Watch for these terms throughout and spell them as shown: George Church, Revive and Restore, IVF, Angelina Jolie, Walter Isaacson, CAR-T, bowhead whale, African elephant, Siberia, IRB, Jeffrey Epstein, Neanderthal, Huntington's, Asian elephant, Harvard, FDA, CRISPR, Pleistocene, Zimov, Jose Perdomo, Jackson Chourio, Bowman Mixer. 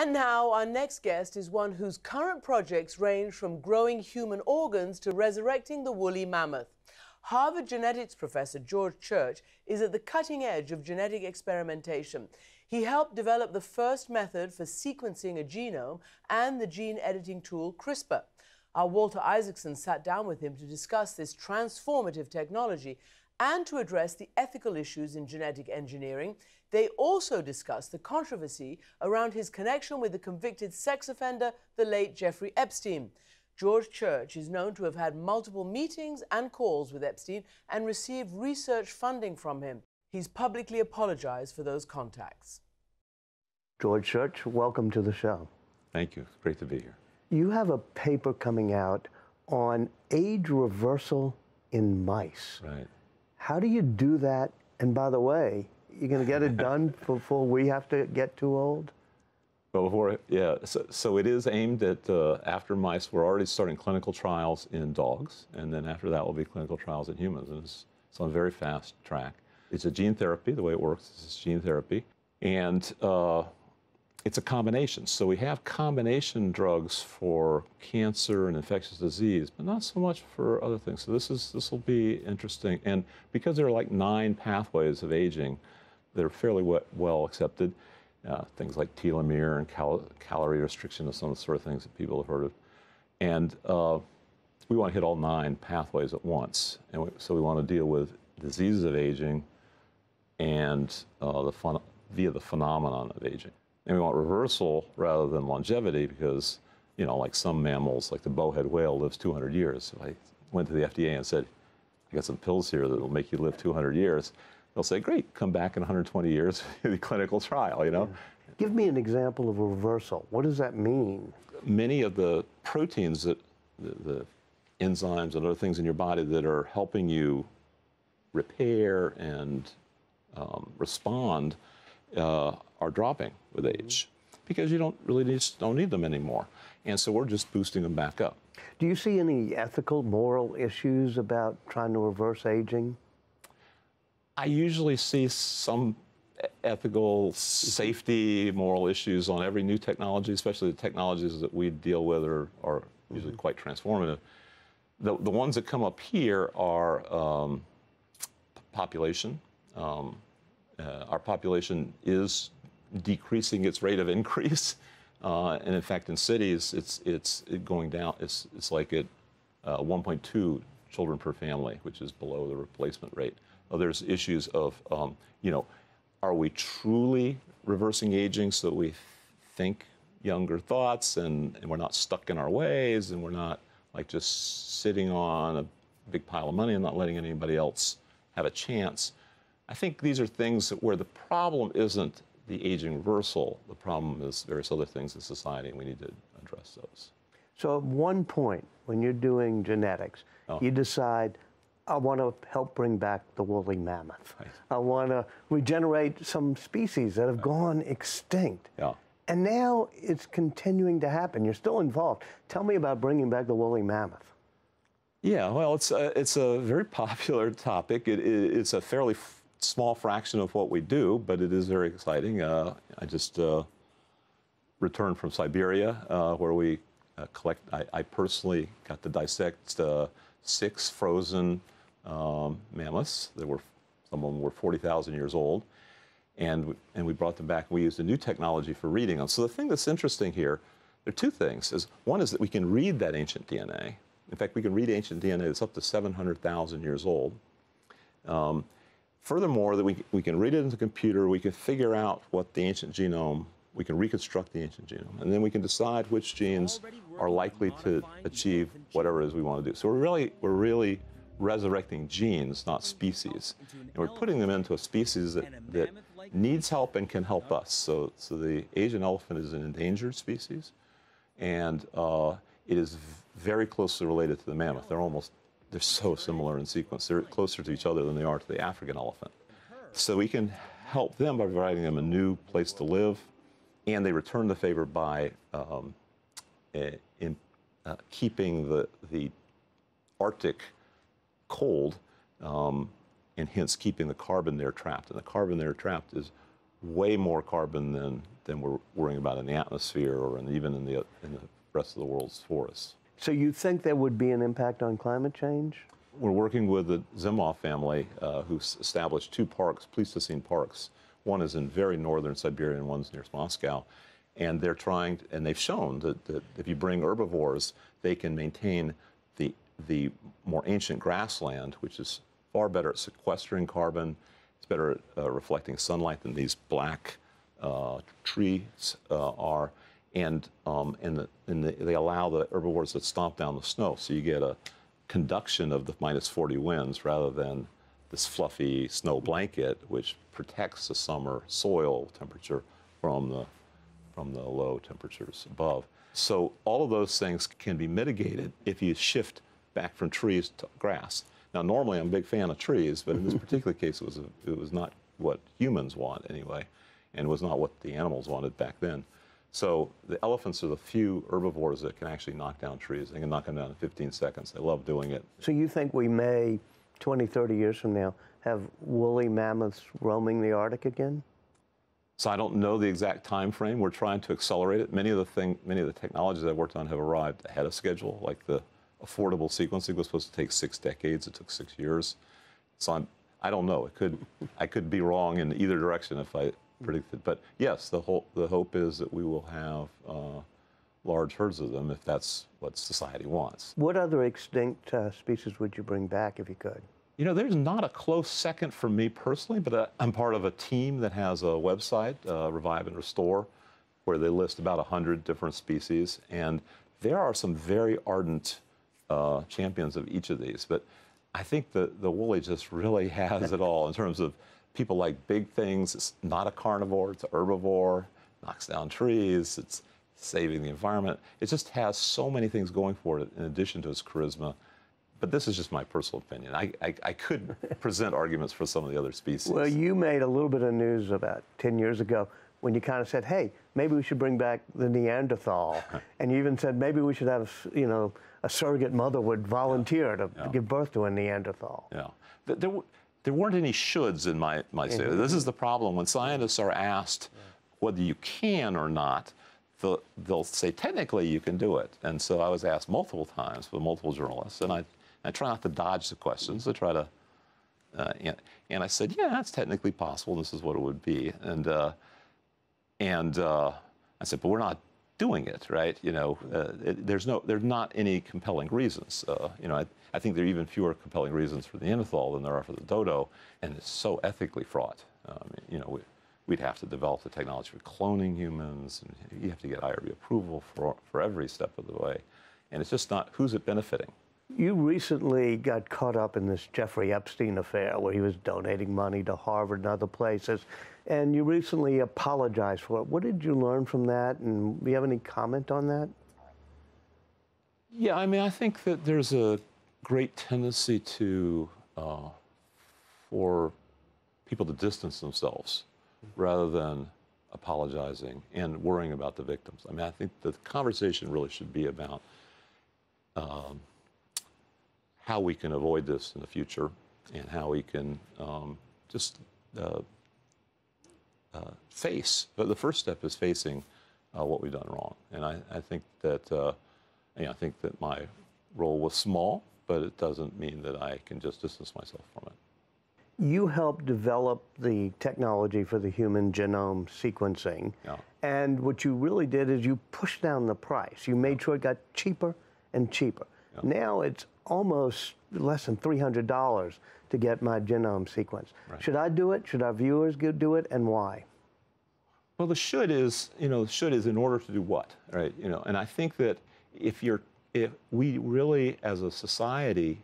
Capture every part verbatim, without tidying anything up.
And now our next guest is one whose current projects range from growing human organs to resurrecting the woolly mammoth. Harvard genetics professor George Church is at the cutting edge of genetic experimentation. He helped develop the first method for sequencing a genome and the gene editing tool CRISPR. Our Walter Isaacson sat down with him to discuss this transformative technology and to address the ethical issues in genetic engineering. They also discussed the controversy around his connection with the convicted sex offender, the late Jeffrey Epstein. George Church is known to have had multiple meetings and calls with Epstein and received research funding from him. He's publicly apologized for those contacts. George Church, welcome to the show. Thank you. It's great to be here. You have a paper coming out on age reversal in mice. Right. How do you do that? And by the way, you're going to get it done before we have to get too old? Well, before, yeah, so, so it is aimed at, uh, after mice, we're already starting clinical trials in dogs, and then after that will be clinical trials in humans, and it's, it's on a very fast track. It's a gene therapy. The way it works is it's gene therapy, and uh, it's a combination. So we have combination drugs for cancer and infectious disease, but not so much for other things. So this is this will be interesting, and because there are like nine pathways of aging, they're fairly well accepted. Uh, things like telomere and cal calorie restriction and some of the sort of things that people have heard of. And uh, we want to hit all nine pathways at once. And we, so we want to deal with diseases of aging and uh, the fun via the phenomenon of aging. And we want reversal rather than longevity because, you know, like some mammals, like the bowhead whale lives two hundred years. If I went to the F D A and said, I got some pills here that will make you live two hundred years, they'll say, great, come back in one hundred twenty years for the clinical trial, you know? Yeah. Give me an example of a reversal. What does that mean? Many of the proteins, that, the, the enzymes and other things in your body that are helping you repair and um, respond uh, are dropping with age because you don't really need, don't need them anymore. And so we're just boosting them back up. Do you see any ethical, moral issues about trying to reverse aging? I usually see some ethical, safety, moral issues on every new technology, especially the technologies that we deal with are, are usually quite transformative. The, the ones that come up here are um, population. Um, uh, our population is decreasing its rate of increase. Uh, and in fact, in cities, it's, it's it going down. It's, it's like at uh, one point two children per family, which is below the replacement rate. There's issues of, um, you know, are we truly reversing aging so that we think younger thoughts and, and we're not stuck in our ways and we're not like just sitting on a big pile of money and not letting anybody else have a chance? I think these are things that where the problem isn't the aging reversal. The problem is various other things in society, and we need to address those. So at one point, when you're doing genetics, oh. you decide, I want to help bring back the woolly mammoth. Right. I want to regenerate some species that have gone extinct. Yeah. And now it's continuing to happen. You're still involved. Tell me about bringing back the woolly mammoth. Yeah, well, it's a, it's a very popular topic. It, it, it's a fairly f small fraction of what we do, but it is very exciting. Uh, I just uh, returned from Siberia, uh, where we uh, collect. I, I personally got to dissect uh, six frozen Um, mammoths. They were, some of them were forty thousand years old, and we, and we brought them back. We used a new technology for reading them. So the thing that's interesting here, there are two things. Is one is that we can read that ancient D N A. In fact, we can read ancient D N A that's up to seven hundred thousand years old. Um, furthermore, that we, we can read it in the computer. We can figure out what the ancient genome, we can reconstruct the ancient genome, and then we can decide which genes are likely to achieve whatever it is we want to do. So we're really, we're really resurrecting genes, not species. And we're putting them into a species that, that needs help and can help us. So, so the Asian elephant is an endangered species, and uh, it is very closely related to the mammoth. They're almost, they're so similar in sequence. They're closer to each other than they are to the African elephant. So we can help them by providing them a new place to live, and they return the favor by um, in, uh, keeping the, the Arctic cold, um, and hence keeping the carbon there trapped. And the carbon there trapped is way more carbon than than we're worrying about in the atmosphere or in, even in the, in the rest of the world's forests. So you think there would be an impact on climate change? We're working with the Zimov family, uh, who's established two parks, Pleistocene parks. One is in very northern Siberia and one's near Moscow. And they're trying, to, and they've shown that, that if you bring herbivores, they can maintain the, the more ancient grassland, which is far better at sequestering carbon. It's better at uh, reflecting sunlight than these black uh, trees uh, are. And, um, and, the, and the, they allow the herbivores to stomp down the snow. So you get a conduction of the minus forty winds rather than this fluffy snow blanket, which protects the summer soil temperature from the, from the low temperatures above. So all of those things can be mitigated if you shift back from trees to grass. Now, normally I'm a big fan of trees, but in this particular case, it was, a, it was not what humans want anyway, and was not what the animals wanted back then. So the elephants are the few herbivores that can actually knock down trees. They can knock them down in fifteen seconds. They love doing it. So you think we may, twenty, thirty years from now, have woolly mammoths roaming the Arctic again? So I don't know the exact time frame. We're trying to accelerate it. Many of the thing, many of the technologies I worked on have arrived ahead of schedule, like the affordable sequencing was supposed to take six decades. It took six years. So I'm, I don't know. It could, I could be wrong in either direction if I predicted. But yes, the whole, the hope is that we will have uh, large herds of them if that's what society wants. What other extinct uh, species would you bring back if you could? You know, there's not a close second for me personally, but uh, I'm part of a team that has a website, uh, Revive and Restore, where they list about one hundred different species. And there are some very ardent Uh, champions of each of these, but I think the, the woolly just really has it all in terms of people like big things. It's not a carnivore, it's a herbivore, knocks down trees, it's saving the environment. It just has so many things going for it in addition to its charisma. But this is just my personal opinion. I, I, I could present arguments for some of the other species. Well, you made a little bit of news about ten years ago when you kind of said, hey, maybe we should bring back the Neanderthal. And you even said, maybe we should have, you know, a surrogate mother would volunteer yeah, to yeah. give birth to a Neanderthal. Yeah, there, there weren't any shoulds in my, my mm-hmm. statement. This is the problem. When scientists are asked yeah. whether you can or not, the, they'll say, technically, you can do it. And so I was asked multiple times by multiple journalists, and I, I try not to dodge the questions. I try to, uh, and, and I said, yeah, that's technically possible. This is what it would be. And, uh, and uh, I said, but we're not doing it, right? You know, uh, it, there's no, there's not any compelling reasons. Uh, you know, I, I think there are even fewer compelling reasons for the Neanderthal than there are for the dodo, and it's so ethically fraught. Um, you know, we, we'd have to develop the technology for cloning humans, and you have to get I R B approval for, for every step of the way, and it's just not, who's it benefiting? You recently got caught up in this Jeffrey Epstein affair where he was donating money to Harvard and other places, and you recently apologized for it. What did you learn from that, and do you have any comment on that? Yeah, I mean, I think that there's a great tendency to, uh, for people to distance themselves rather than apologizing and worrying about the victims. I mean, I think the conversation really should be about um, how we can avoid this in the future, and how we can um, just uh, uh, face. But the first step is facing uh, what we've done wrong. And I, I think that uh, you know, I think that my role was small, but it doesn't mean that I can just distance myself from it. You helped develop the technology for the human genome sequencing, yeah. and what you really did is you pushed down the price. You made yeah. sure it got cheaper and cheaper. Yeah. Now it's almost less than three hundred dollars to get my genome sequenced. Right. Should I do it? Should our viewers do it, and why? Well, the should is, you know, the should is in order to do what, right? You know, and I think that if you're, if we really, as a society,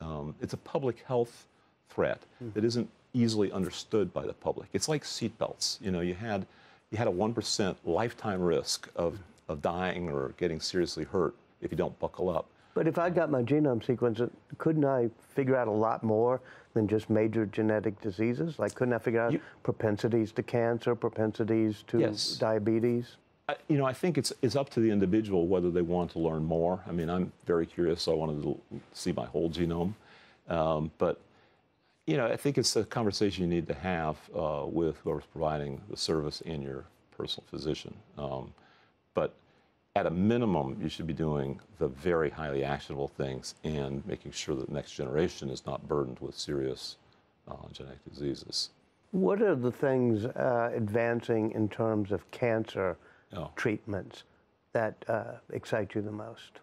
um, it's a public health threat mm-hmm. that isn't easily understood by the public. It's like seatbelts. You know, you had, you had a one percent lifetime risk of, mm-hmm. of dying or getting seriously hurt if you don't buckle up. But if I got my genome sequenced, couldn't I figure out a lot more than just major genetic diseases? Like, couldn't I figure out you, propensities to cancer, propensities to yes. diabetes? I, you know, I think it's, it's up to the individual whether they want to learn more. I mean, I'm very curious, so I wanted to see my whole genome. Um, but, you know, I think it's a conversation you need to have uh, with whoever's providing the service and your personal physician. Um, but at a minimum, you should be doing the very highly actionable things and making sure that the next generation is not burdened with serious uh, genetic diseases. What are the things uh, advancing in terms of cancer oh. treatments that uh, excite you the most?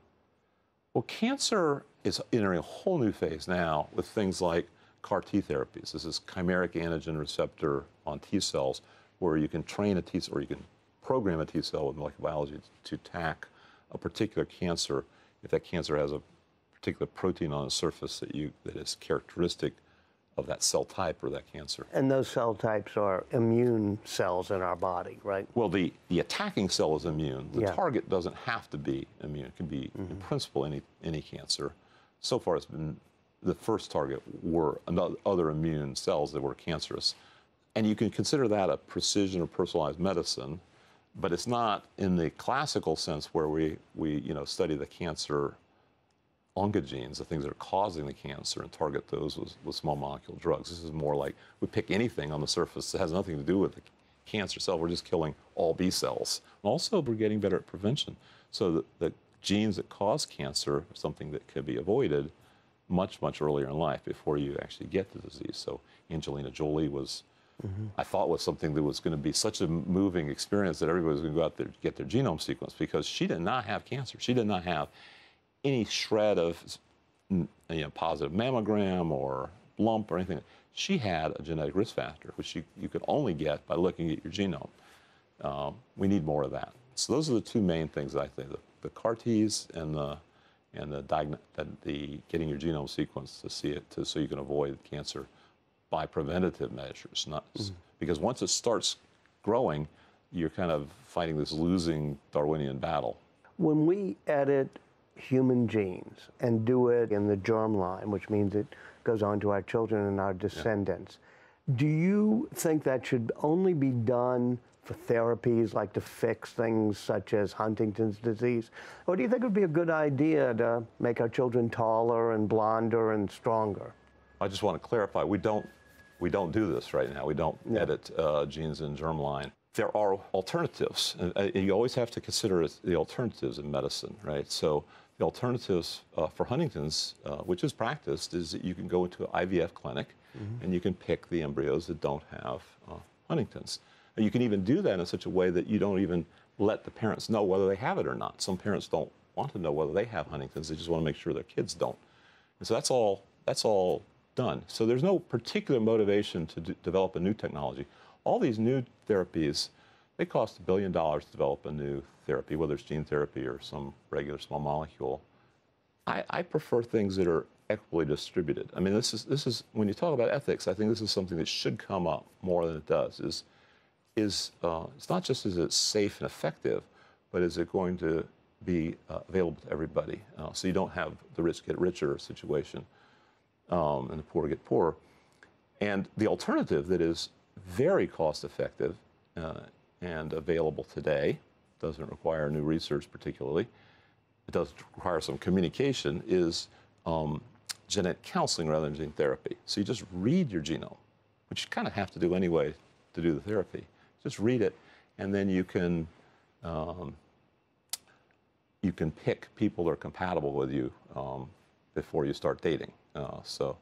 Well, cancer is entering a whole new phase now with things like C A R T therapies. This is chimeric antigen receptor on T cells, where you can train a T cell, or you can program a T cell with molecular biology to attack a particular cancer if that cancer has a particular protein on its surface that you that is characteristic of that cell type or that cancer. And those cell types are immune cells in our body, right? Well, the, the attacking cell is immune. The yeah. target doesn't have to be immune. It can be, mm-hmm. in principle, any, any cancer. So far, it's been the first target were other immune cells that were cancerous. And you can consider that a precision or personalized medicine, but it's not in the classical sense where we, we you know, study the cancer oncogenes, the things that are causing the cancer, and target those with, with small molecule drugs. This is more like we pick anything on the surface that has nothing to do with the cancer cell. We're just killing all B cells. And also, we're getting better at prevention. So the, the genes that cause cancer are something that could be avoided much, much earlier in life before you actually get the disease. So Angelina Jolie was, mm-hmm. I thought, was something that was going to be such a moving experience that everybody was going to go out there and get their genome sequenced, because she did not have cancer. She did not have any shred of, you know, positive mammogram or lump or anything. She had a genetic risk factor, which you, you could only get by looking at your genome. Um, we need more of that. So those are the two main things that I think, the, the C A R Ts and the and the, diagn the, the getting your genome sequenced to see it, to, so you can avoid cancer by preventative measures. Not mm-hmm. because once it starts growing, you're kind of fighting this losing Darwinian battle. When we edit human genes and do it in the germline, which means it goes on to our children and our descendants. Yeah. Do you think that should only be done for therapies, like to fix things such as Huntington's disease? Or do you think it would be a good idea to make our children taller and blonder and stronger? I just want to clarify, we don't, we don't do this right now. We don't yeah. edit uh, genes in germline. There are alternatives. And you always have to consider the alternatives in medicine, right? So the alternatives uh, for Huntington's, uh, which is practiced, is that you can go into an I V F clinic mm-hmm. and you can pick the embryos that don't have uh, Huntington's. And you can even do that in such a way that you don't even let the parents know whether they have it or not. Some parents don't want to know whether they have Huntington's. They just want to make sure their kids don't. And so that's all, that's all done. So there's no particular motivation to d- develop a new technology. All these new therapies, they cost a billion dollars to develop a new therapy, whether it's gene therapy or some regular small molecule. I, I prefer things that are equitably distributed. I mean, this is, this is, when you talk about ethics, I think this is something that should come up more than it does. Is, is, uh, it's not just is it safe and effective, but is it going to be uh, available to everybody? Uh, so you don't have the rich get richer situation um, and the poor get poorer. And the alternative that is very cost-effective uh, and available today, doesn't require new research particularly, it does require some communication, is um, genetic counseling rather than gene therapy. So you just read your genome, which you kind of have to do anyway to do the therapy. Just read it, and then you can, um, you can pick people that are compatible with you um, before you start dating. Uh, so.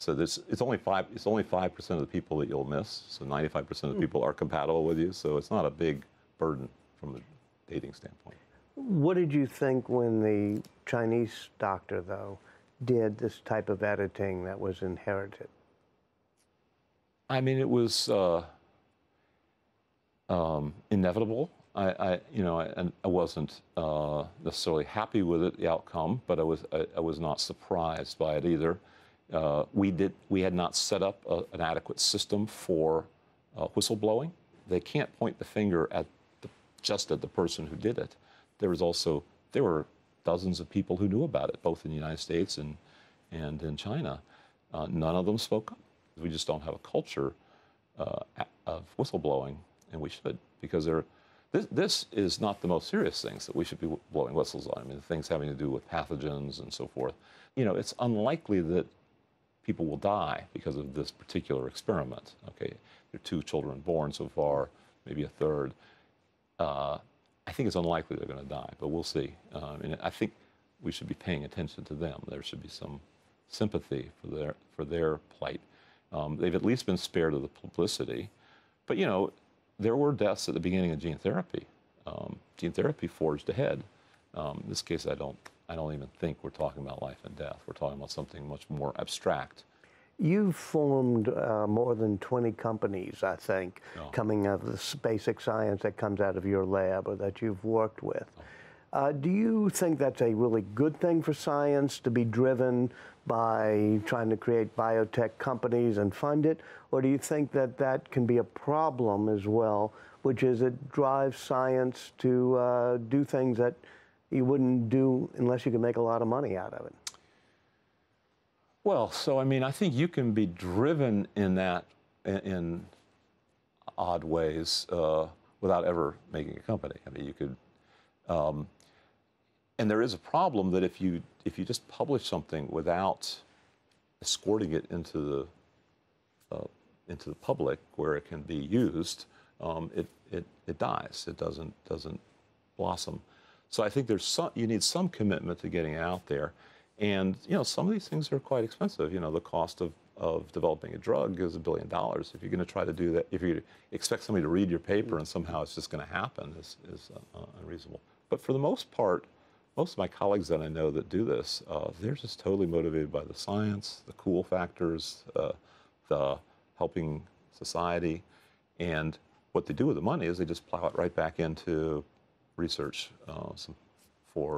So there's, it's only five. It's only five percent of the people that you'll miss. So ninety-five percent of the people are compatible with you. So it's not a big burden from the dating standpoint. What did you think when the Chinese doctor, though, did this type of editing that was inherited? I mean, it was uh, um, inevitable. I, I, you know, I, I wasn't uh, necessarily happy with it, the outcome, but I was, I, I was not surprised by it either. Uh, we did. We had not set up a, an adequate system for uh, whistleblowing. They can't point the finger at the, just at the person who did it. There was also there were dozens of people who knew about it, both in the United States and and in China. Uh, none of them spoke up. We just don't have a culture uh, of whistleblowing, and we should, because there. This this is not the most serious things that we should be blowing whistles on. I mean, things having to do with pathogens and so forth. You know, it's unlikely that people will die because of this particular experiment. Okay, there are two children born so far. maybe a third. Uh, I think it's unlikely they're going to die, but we'll see. Um, and I think we should be paying attention to them. There should be some sympathy for their for their plight. Um, they've at least been spared of the publicity. But, you know, there were deaths at the beginning of gene therapy. Um, gene therapy forged ahead. Um, in this case, I don't, I don't even think we're talking about life and death. We're talking about something much more abstract. You've formed uh, more than twenty companies, I think, oh. coming out of this basic science that comes out of your lab or that you've worked with. Oh. Uh, do you think that's a really good thing for science, to be driven by trying to create biotech companies and fund it? Or do you think that that can be a problem as well, which is it drives science to uh, do things that you wouldn't do unless you could make a lot of money out of it? Well, so, I mean, I think you can be driven in that, in, in odd ways, uh, without ever making a company. I mean, you could... Um, And there is a problem that if you if you just publish something without escorting it into the uh, into the public where it can be used, um, it it it dies. It doesn't doesn't blossom. So I think there's some, you need some commitment to getting it out there, and you know some of these things are quite expensive. You know the cost of of developing a drug is a billion dollars. If you're going to try to do that, if you expect somebody to read your paper and somehow it's just going to happen, is is uh, unreasonable. But for the most part, most of my colleagues that I know that do this, uh, they're just totally motivated by the science, the cool factors, uh, the helping society. And what they do with the money is they just plow it right back into research uh, some, for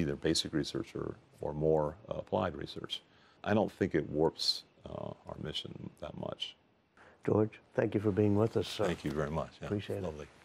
either basic research or, or more uh, applied research. I don't think it warps uh, our mission that much. George, thank you for being with us, sir. Thank you very much. Yeah, appreciate it. Lovely.